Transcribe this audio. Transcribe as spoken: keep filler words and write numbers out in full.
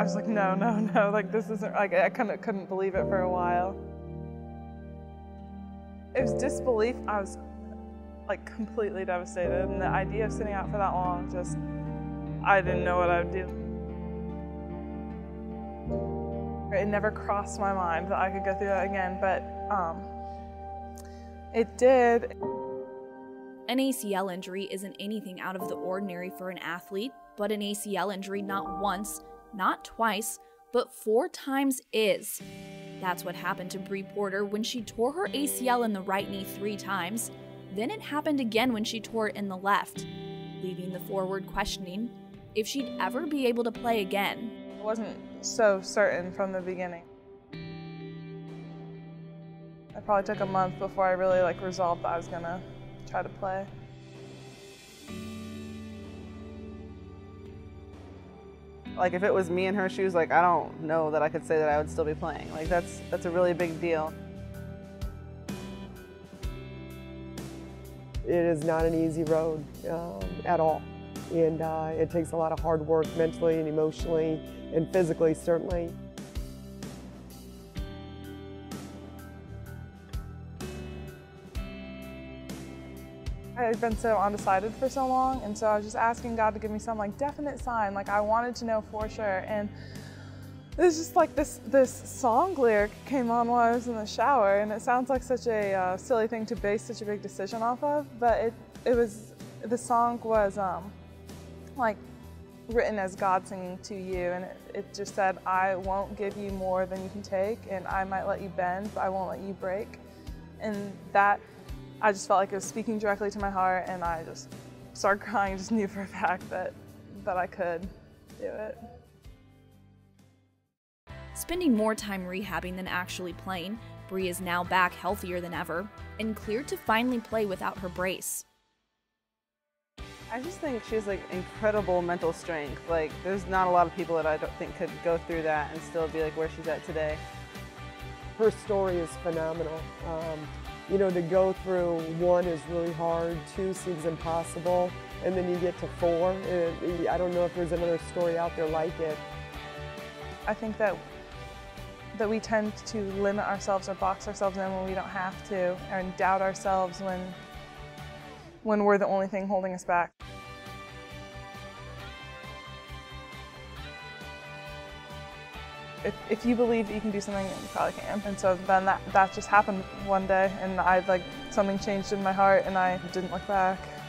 I was like, no, no, no, like this isn't, like I couldn't, couldn't believe it for a while. It was disbelief. I was like completely devastated, and the idea of sitting out for that long, just, I didn't know what I would do. It never crossed my mind that I could go through that again, but um, it did. An A C L injury isn't anything out of the ordinary for an athlete, but an A C L injury not once, not twice, but four times is. That's what happened to Bri Porter when she tore her A C L in the right knee three times, then it happened again when she tore it in the left, leaving the forward questioning if she'd ever be able to play again. I wasn't so certain from the beginning. It probably took a month before I really like resolved that I was gonna try to play. Like if it was me in her shoes, like I don't know that I could say that I would still be playing. Like that's that's a really big deal. It is not an easy road um, at all, and uh, it takes a lot of hard work mentally and emotionally and physically, certainly. I've been so undecided for so long, and so I was just asking God to give me some like definite sign, like I wanted to know for sure. And it was just like this this song lyric came on while I was in the shower, and it sounds like such a uh, silly thing to base such a big decision off of, but it it was, the song was um like written as God singing to you, and it, it just said, I won't give you more than you can take, and I might let you bend, but I won't let you break. And that, I just felt like it was speaking directly to my heart, and I just started crying. I just knew for a fact that, that I could do it. Spending more time rehabbing than actually playing, Bri is now back healthier than ever and cleared to finally play without her brace. I just think she has like incredible mental strength. Like there's not a lot of people that I don't think could go through that and still be like where she's at today. Her story is phenomenal. Um, You know, to go through one is really hard, two seems impossible, and then you get to four. And I don't know if there's another story out there like it. I think that that we tend to limit ourselves or box ourselves in when we don't have to, and doubt ourselves when when we're the only thing holding us back. If, if you believe that you can do something, you probably can. And so then that, that just happened one day, and I like something changed in my heart, and I didn't look back.